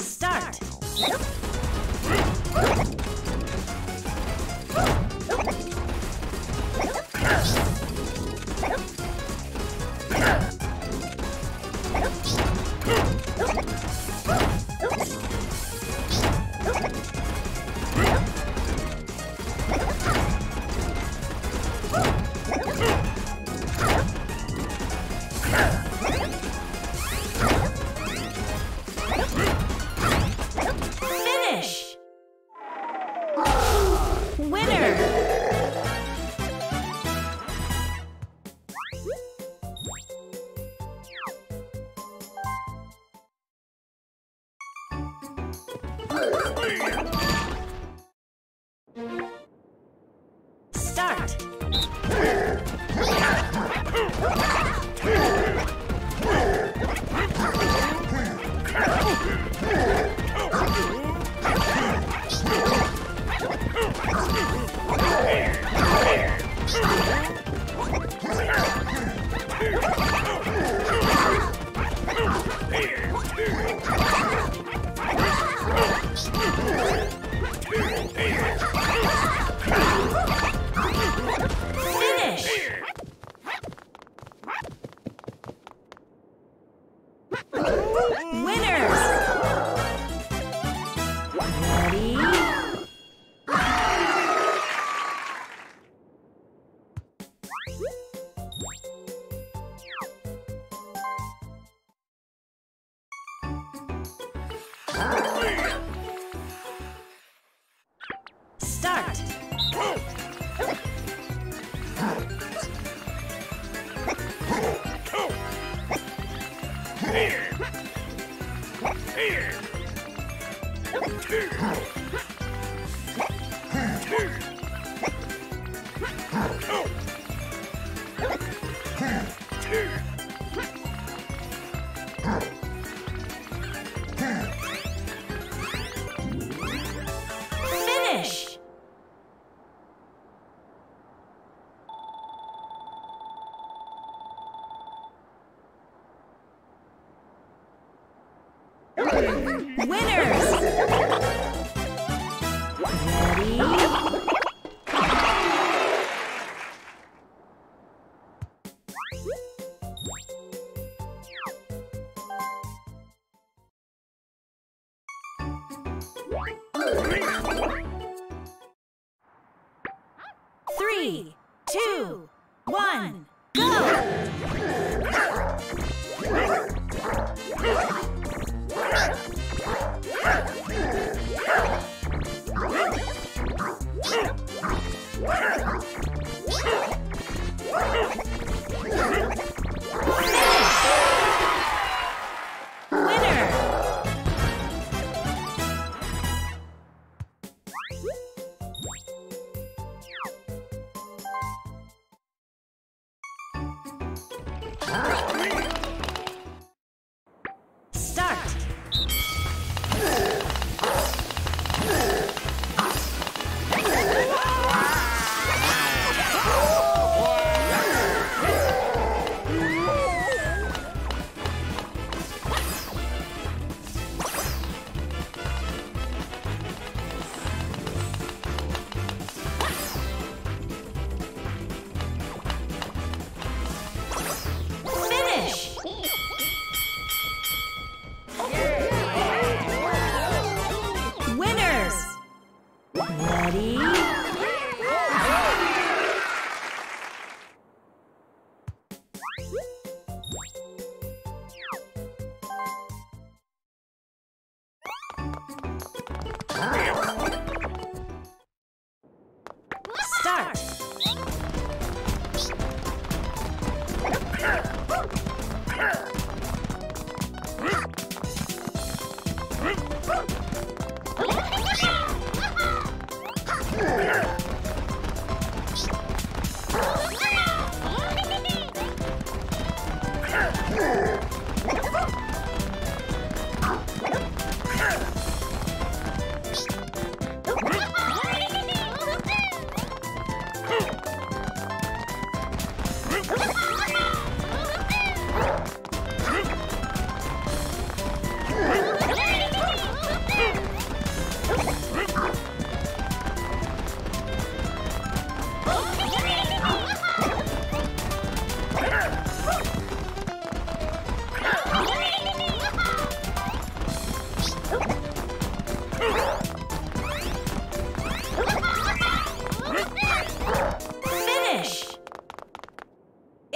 Start. What?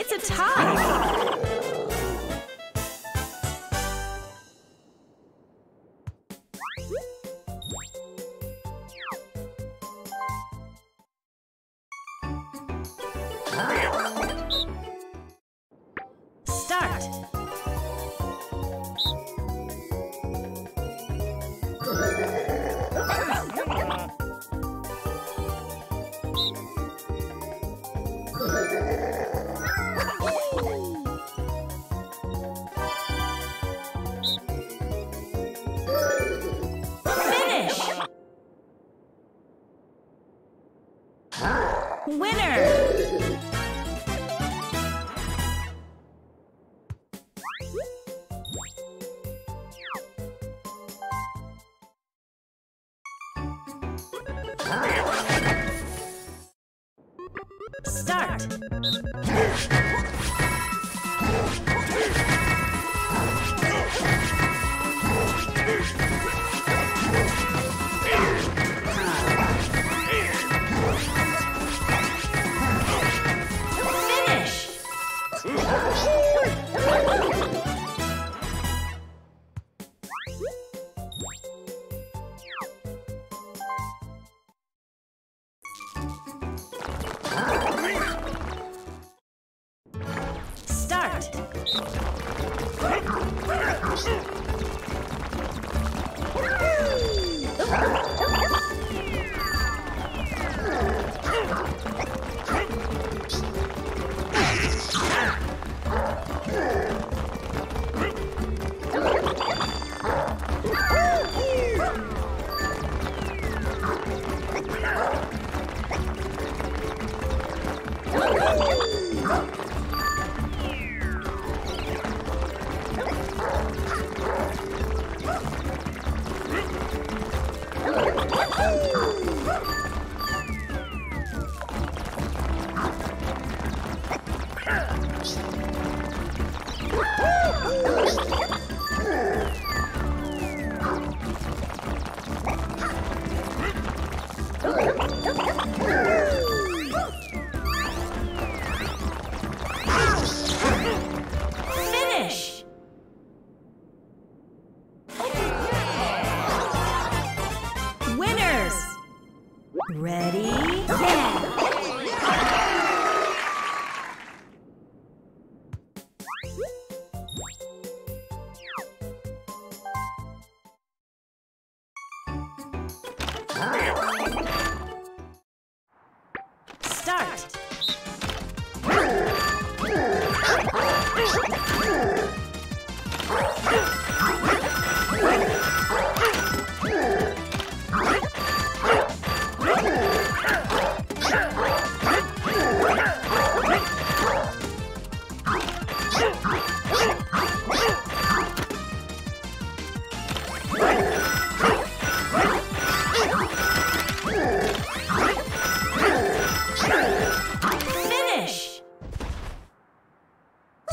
It's a tie!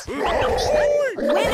Finish! Win!